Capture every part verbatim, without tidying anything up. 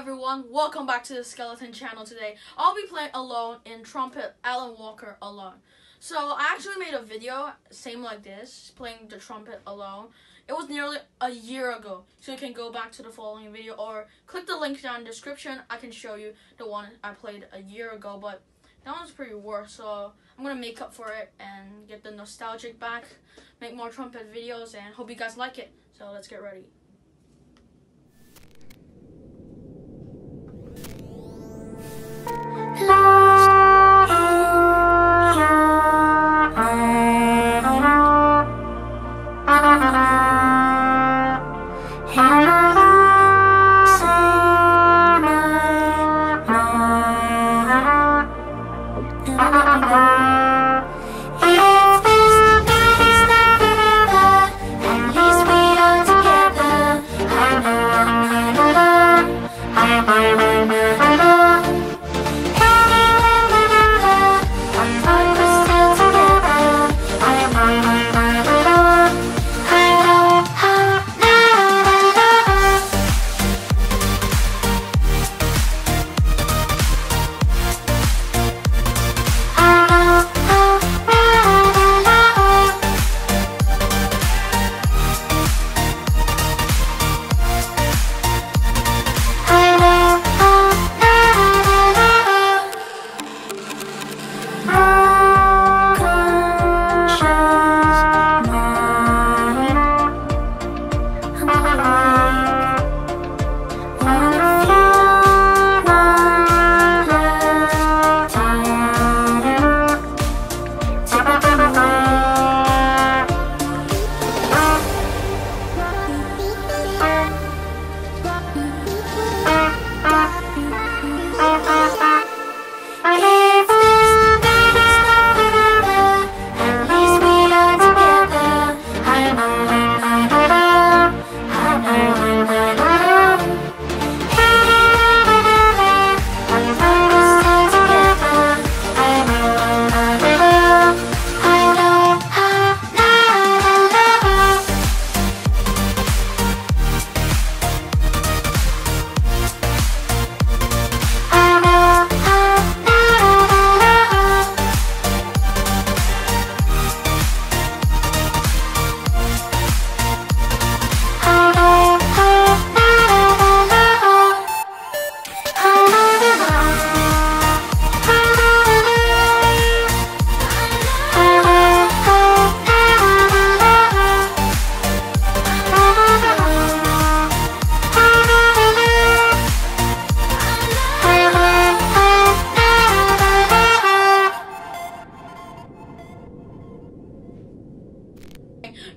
Hello everyone, welcome back to the Skeleton channel. Today I'll be playing Alone in trumpet, Alan Walker Alone. So I actually made a video same like this, playing the trumpet Alone. It was nearly a year ago, so you can go back to the following video or click the link down in the description. I can show you the one I played a year ago, but that one's pretty worse, so I'm gonna make up for it and get the nostalgic back, make more trumpet videos, and hope you guys like it. So let's get ready.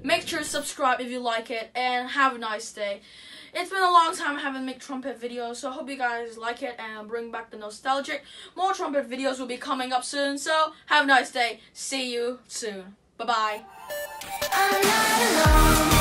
Make sure to subscribe if you like it, and have a nice day. It's been a long time I haven't made trumpet videos, so I hope you guys like it and bring back the nostalgic. More trumpet videos will be coming up soon, so have a nice day. See you soon. Bye-bye.